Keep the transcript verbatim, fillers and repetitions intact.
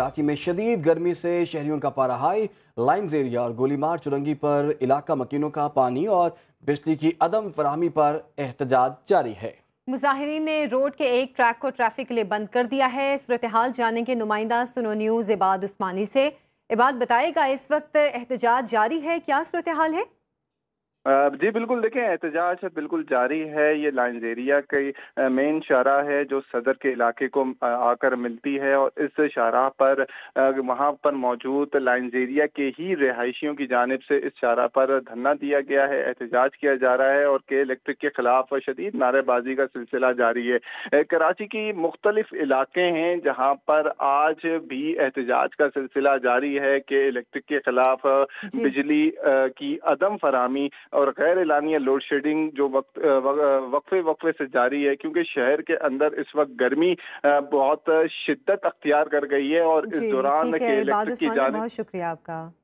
कराची में शदीद गर्मी से शहरियों का पारा हाई। लाइन्स एरिया और गोलीमार चुरंगी पर इलाका मकीनों का पानी और बिजली की अदम फराहमी पर एहतजाज जारी है। मुजाहिरीन ने रोड के एक ट्रैक को ट्रैफिक के लिए बंद कर दिया है। सूरत हाल जाने के नुमाइंदा सुनो न्यूज़ इबाद उस्मानी से। इबाद बताएगा इस वक्त एहतजाज जारी है, क्या सूरत हाल है? जी बिल्कुल, देखें एहतजाज बिल्कुल जारी है। ये लाइन्स एरिया के मेन शारा है जो सदर के इलाके को आकर मिलती है और इस शारा पर वहाँ पर मौजूद लाइन्स एरिया के ही रिहायशियों की जानिब से इस शारा पर धरना दिया गया है, एहतजाज किया जा रहा है और के इलेक्ट्रिक के खिलाफ शदीद नारेबाजी का सिलसिला जारी है। कराची की मुख्तलिफ इलाके हैं जहाँ पर आज भी एहतजाज का सिलसिला जारी है कि इलेक्ट्रिक के खिलाफ, बिजली की अदम फराहमी और गैर एलानिया लोड शेडिंग जो वक्त वक्फे वक्फे से जारी है, क्योंकि शहर के अंदर इस वक्त गर्मी बहुत शिद्दत अख्तियार कर गई है और इस दौरान के इलेक्ट्रिक की जाने। बहुत शुक्रिया आपका।